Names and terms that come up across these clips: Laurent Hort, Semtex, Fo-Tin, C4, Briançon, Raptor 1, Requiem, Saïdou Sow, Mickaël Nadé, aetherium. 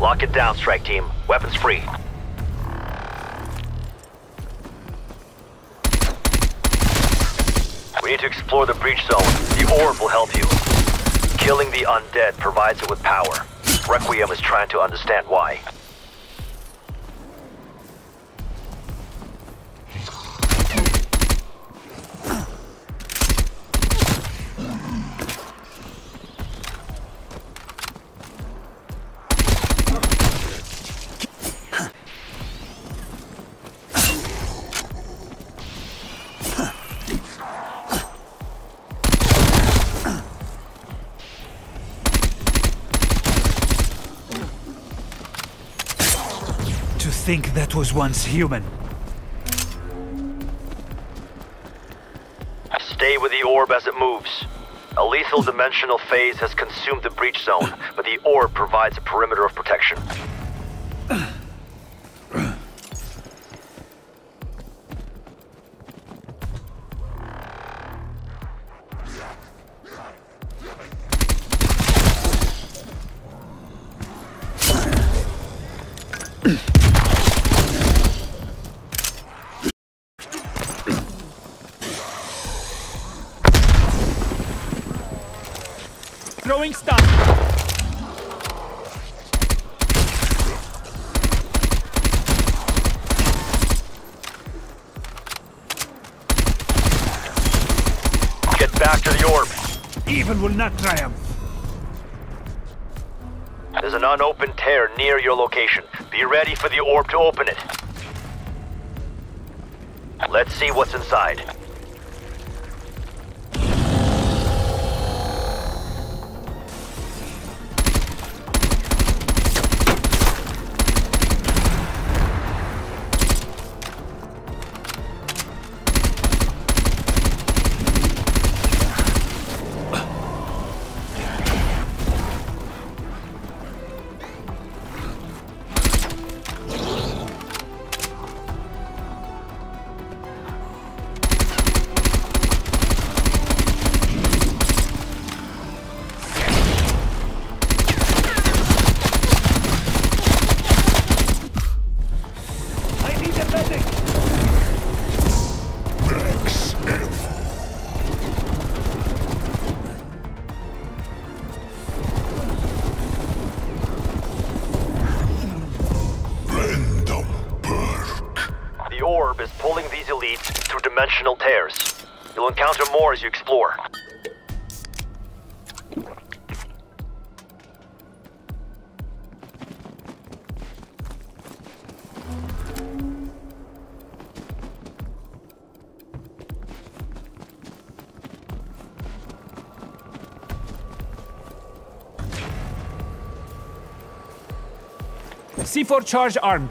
Lock it down, strike team. Weapons free. We need to explore the breach zone. The orb will help you. Killing the undead provides it with power. Requiem is trying to understand why. I think that was once human. Stay with the orb as it moves. A lethal dimensional phase has consumed the breach zone, but the orb provides a perimeter of protection. Throwing stuff. Get back to the orb. Evil will not triumph. There's an unopened tear near your location. Be ready for the orb to open it. Let's see what's inside. Is pulling these elites through dimensional tears. You'll encounter more as you explore. C4 charge armed.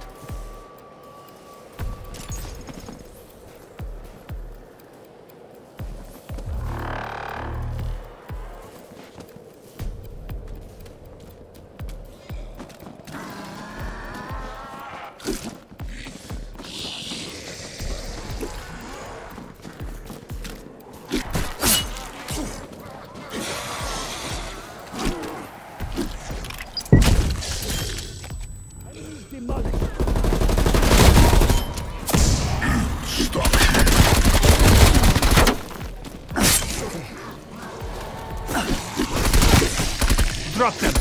Drop them.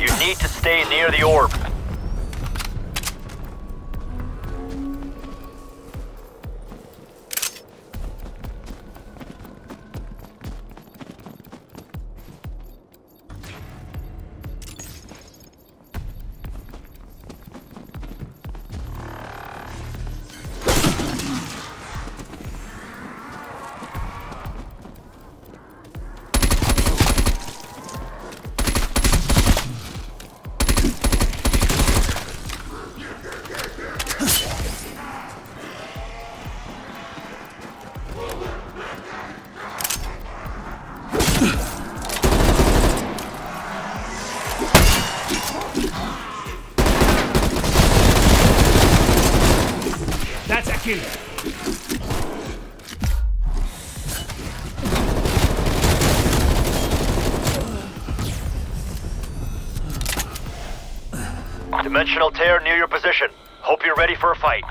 You need to stay near the orb. Dimensional tear near your position. Hope you're ready for a fight.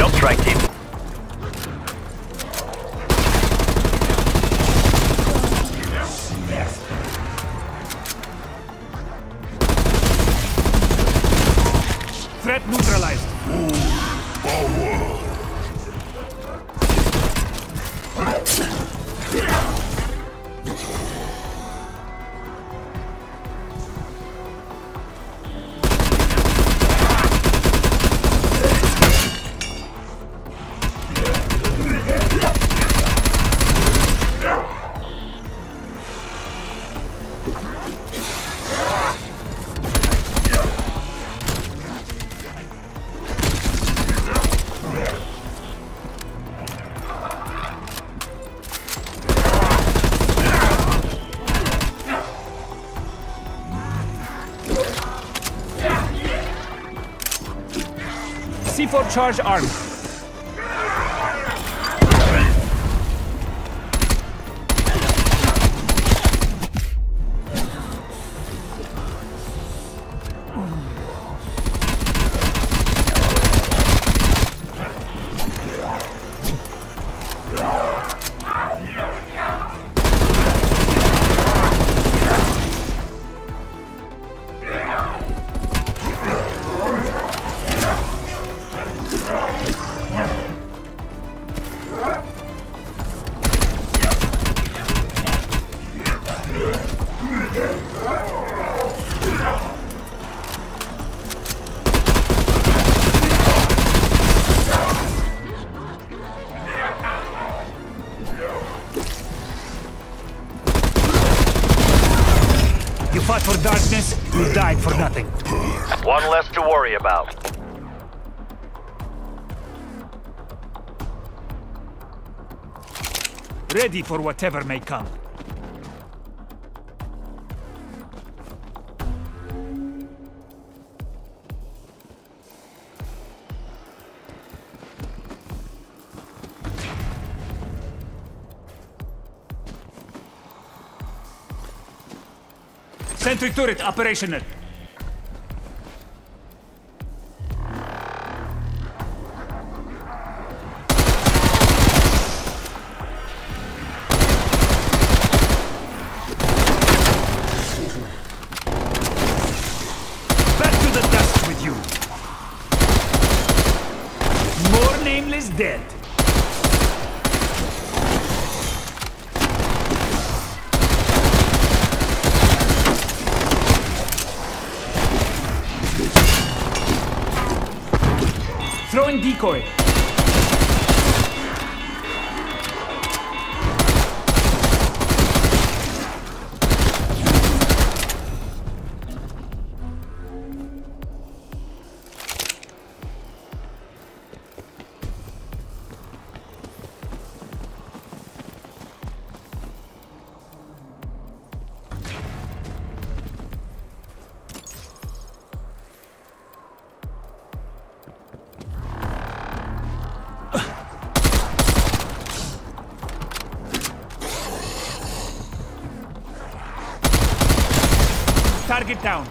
No strike team. Threat neutralized. C4 charge armed. You fought for darkness, you died for nothing. One less to worry about. Ready for whatever may come. Sentry turret operational. Dead. Throwing decoy. Target down.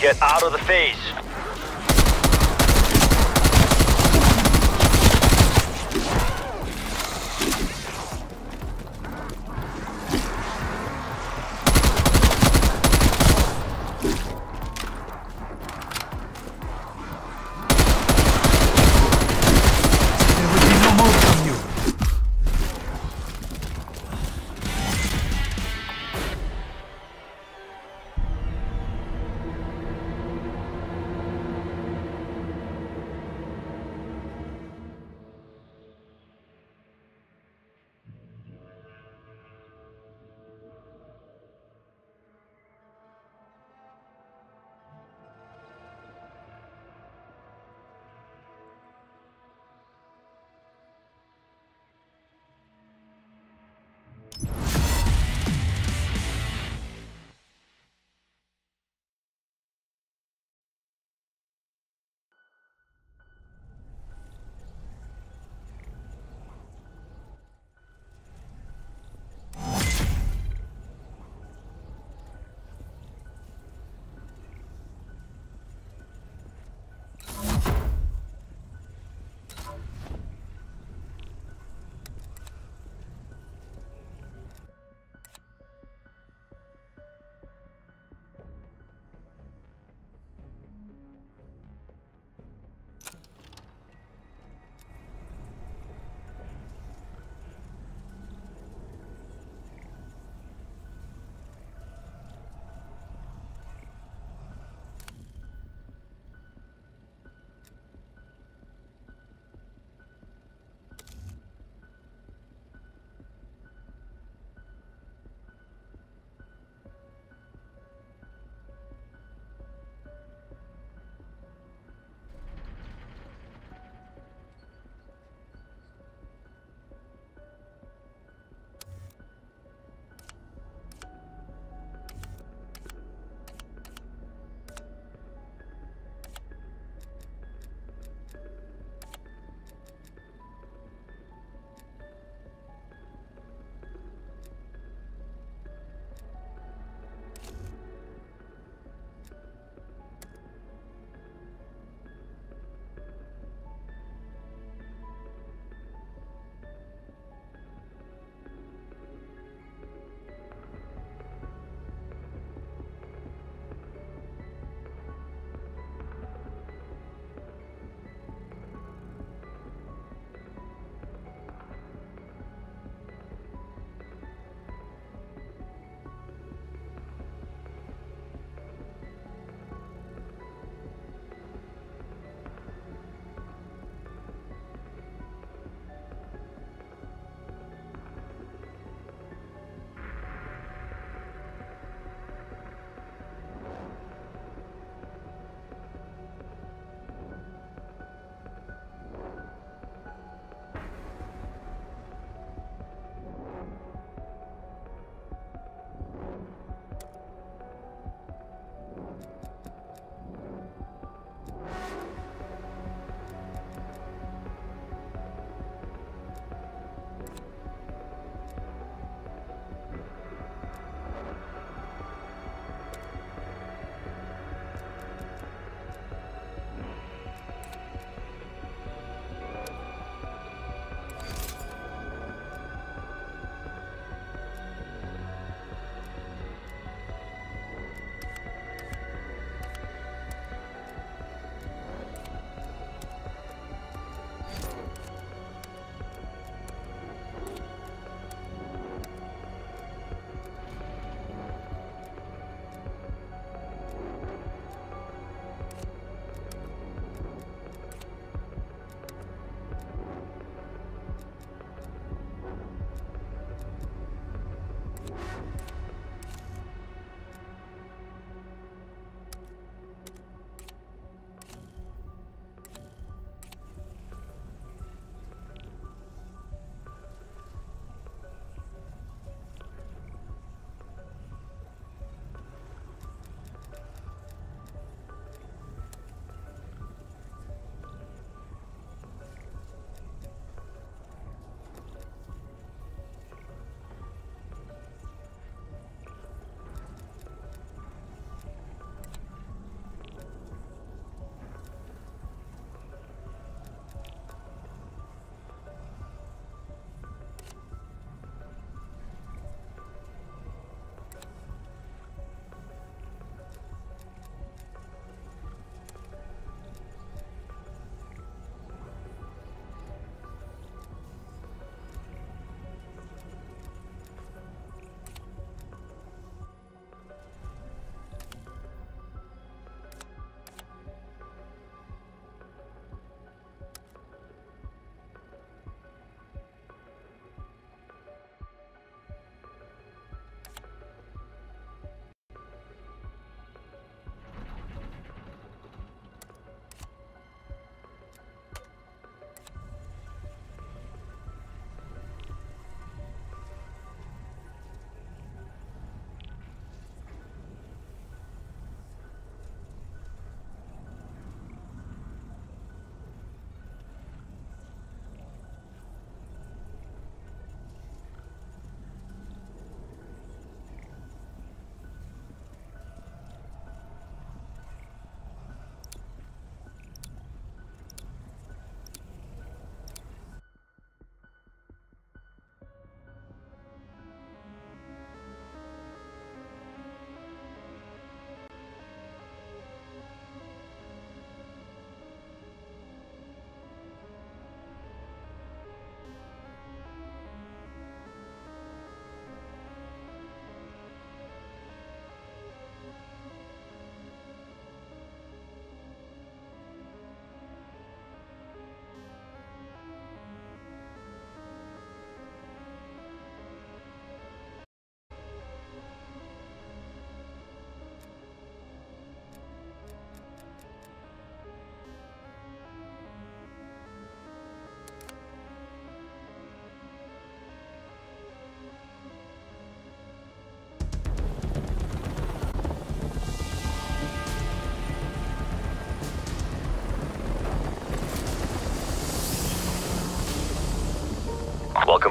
Get out of the phase.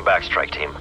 Welcome back, strike team.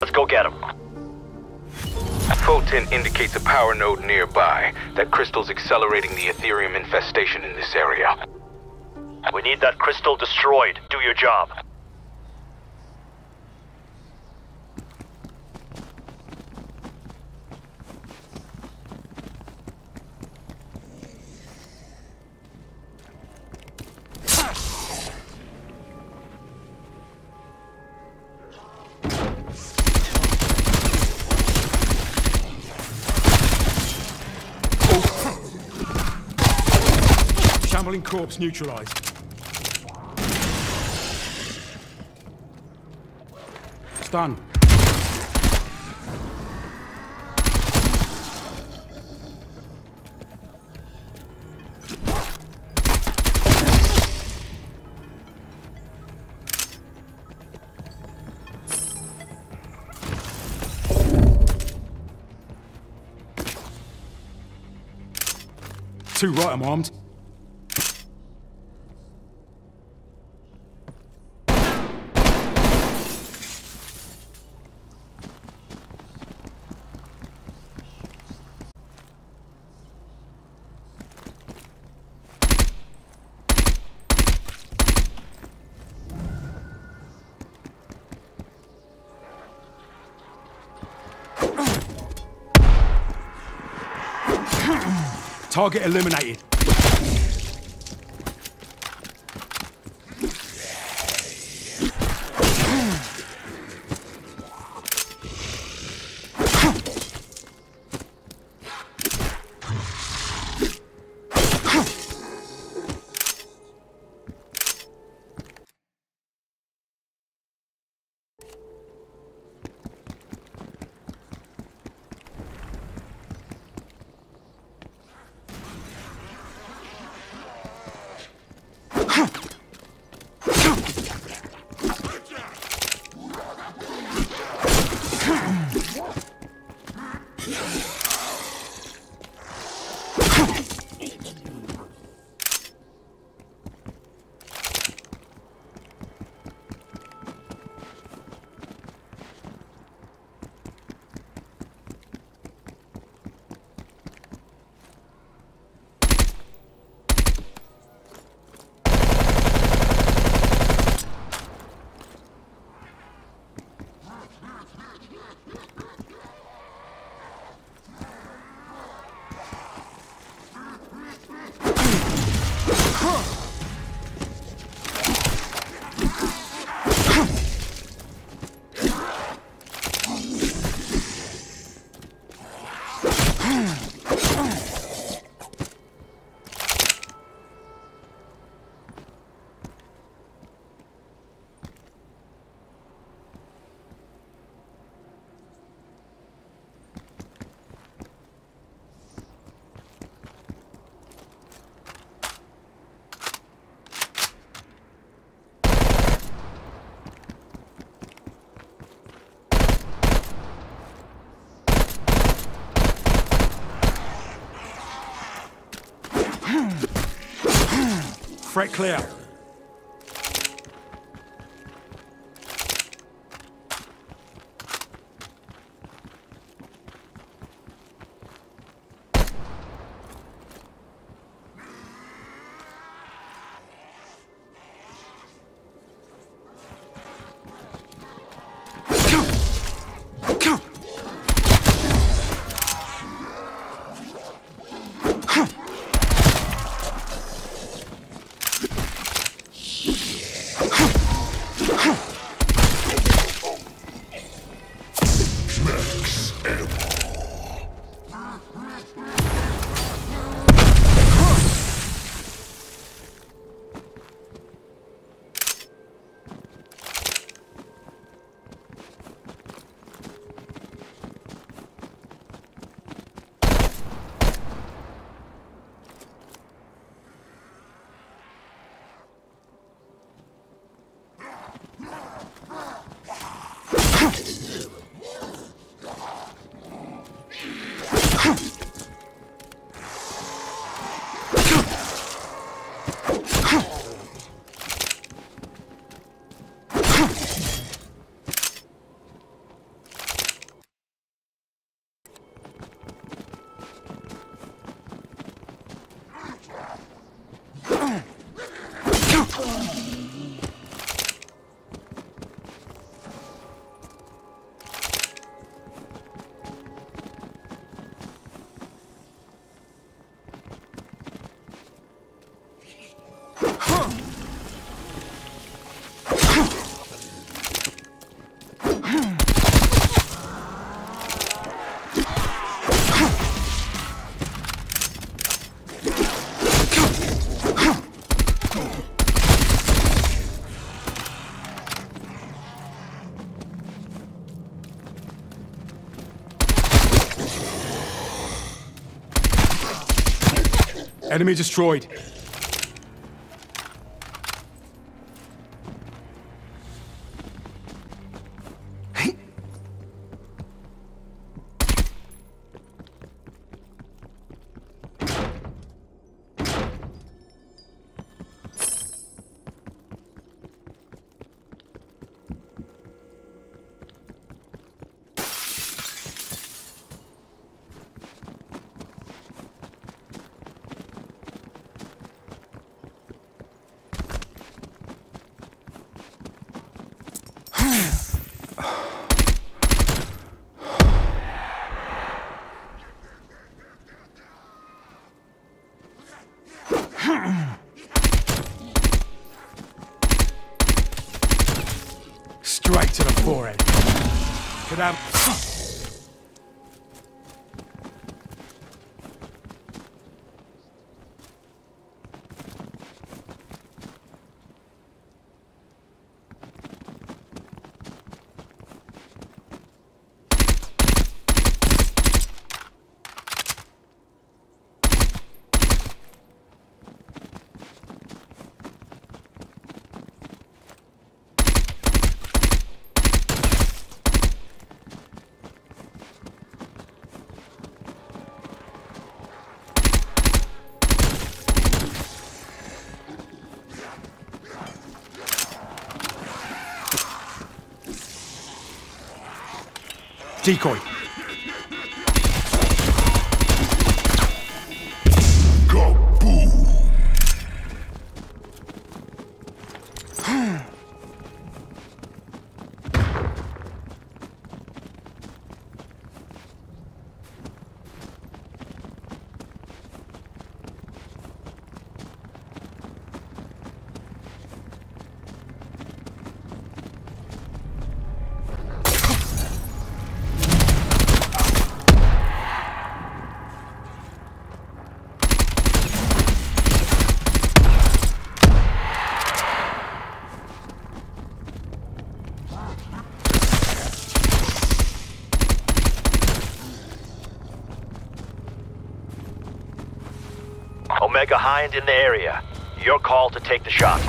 Let's go get him. Fo-Tin indicates a power node nearby. That crystal's accelerating the aetherium infestation in this area. We need that crystal destroyed. Do your job. Corpse neutralized. Stun. Too right I'm armed. Target eliminated. Threat clear. Enemy destroyed. Straight to the forehead. Could have... Decoy. Go boom. Omega Hind in the area. Your call to take the shot.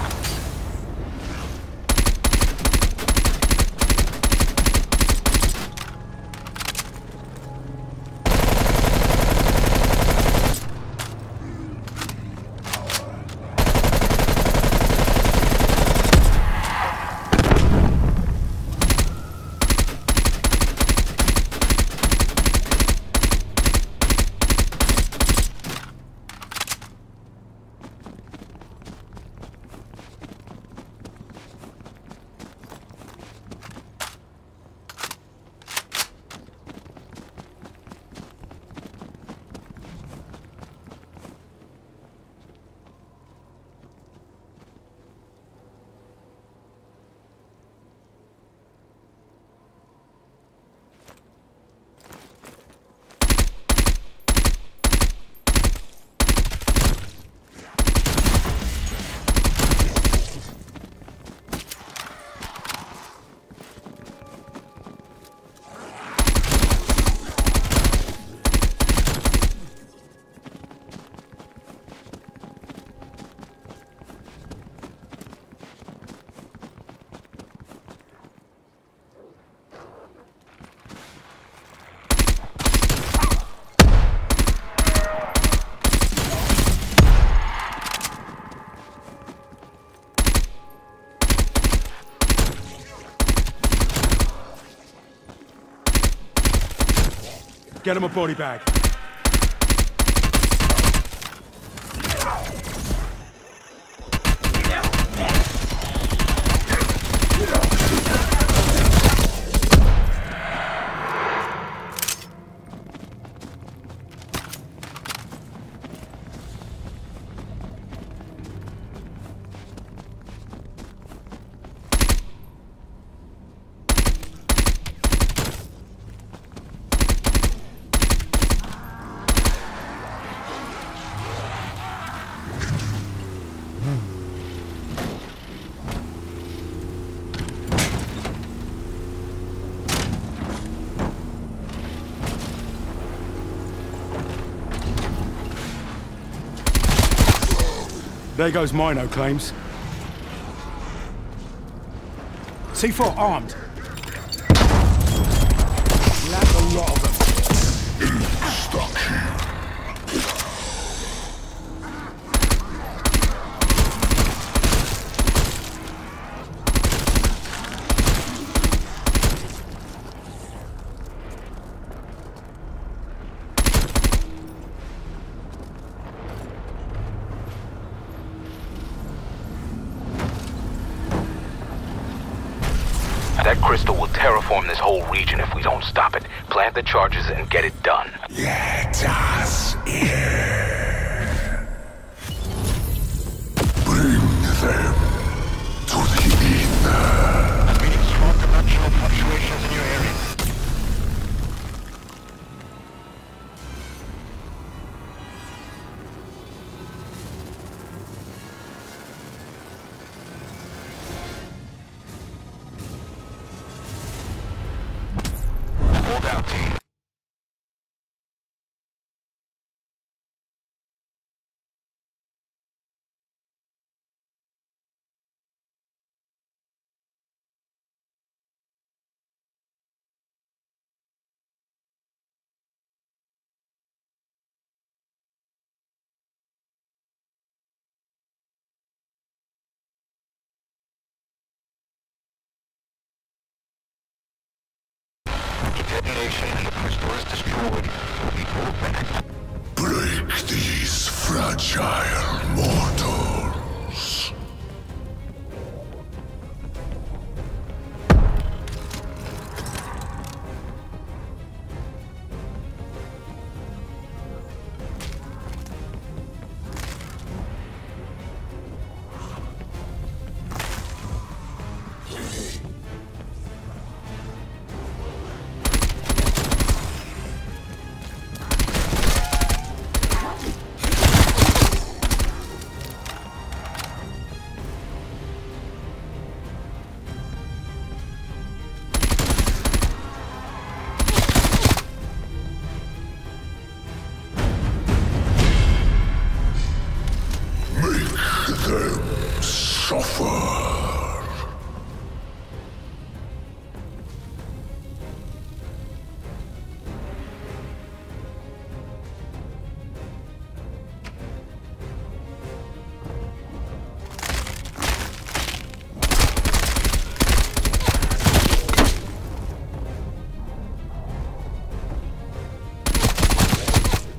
Get him a body bag. There goes Mino claims. C4 armed. That's a lot of them. That crystal will terraform this whole region if we don't stop it. Plant the charges and get it done. Let us in. creation which was destroyed will be opened. Break these fragile mortals.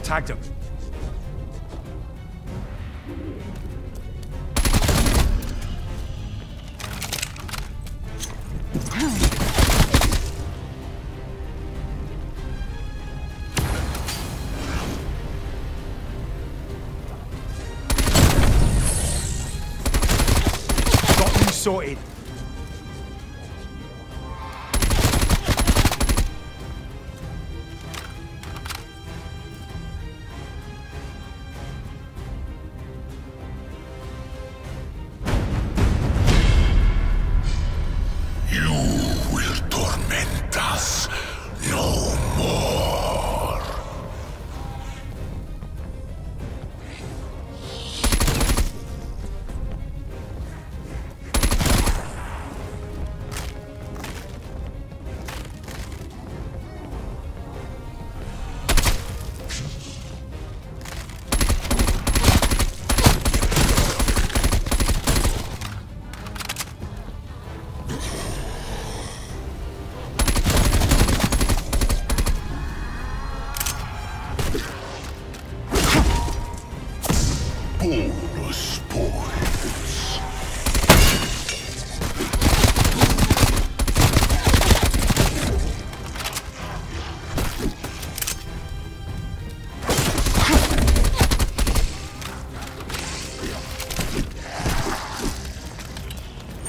Tagged him. Got you sorted.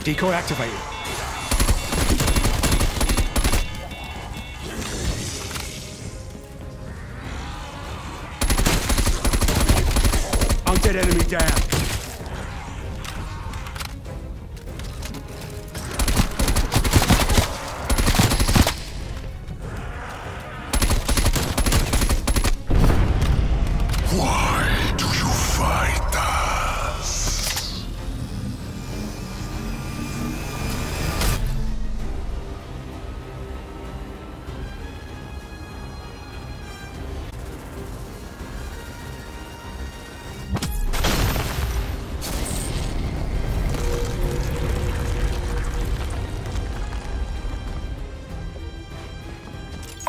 Decoy activated. Undead enemy down.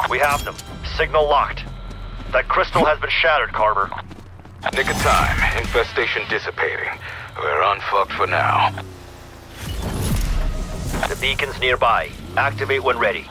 We have them. Signal locked. That crystal has been shattered, Carver. Nick of time. Infestation dissipating. We're unfucked for now. The beacon's nearby. Activate when ready.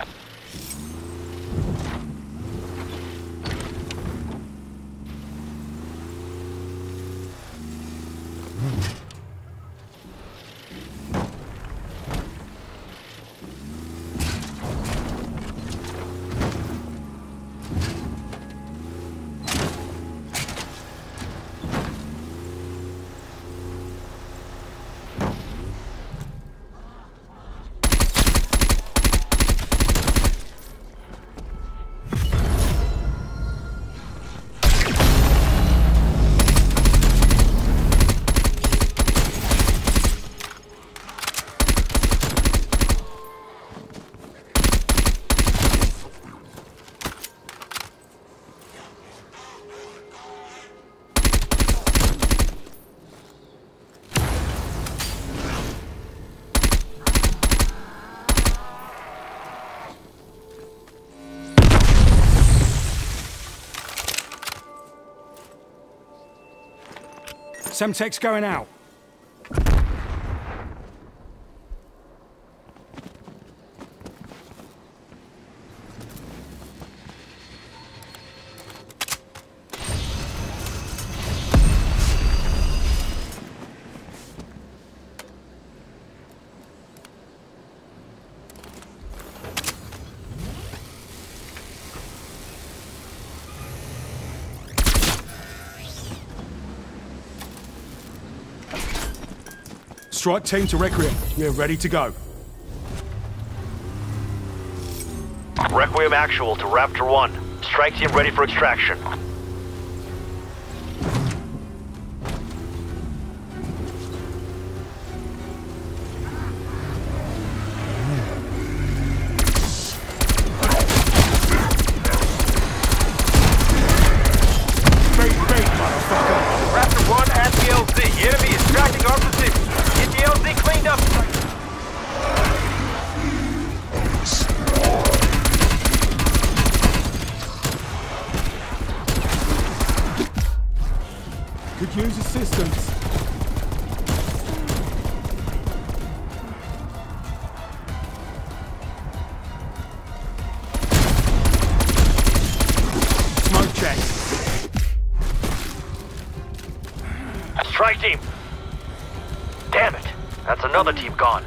Semtex going out. Strike team to Requiem. We're ready to go. Requiem actual to Raptor 1. Strike team ready for extraction. Strike team! Damn it! That's another team gone.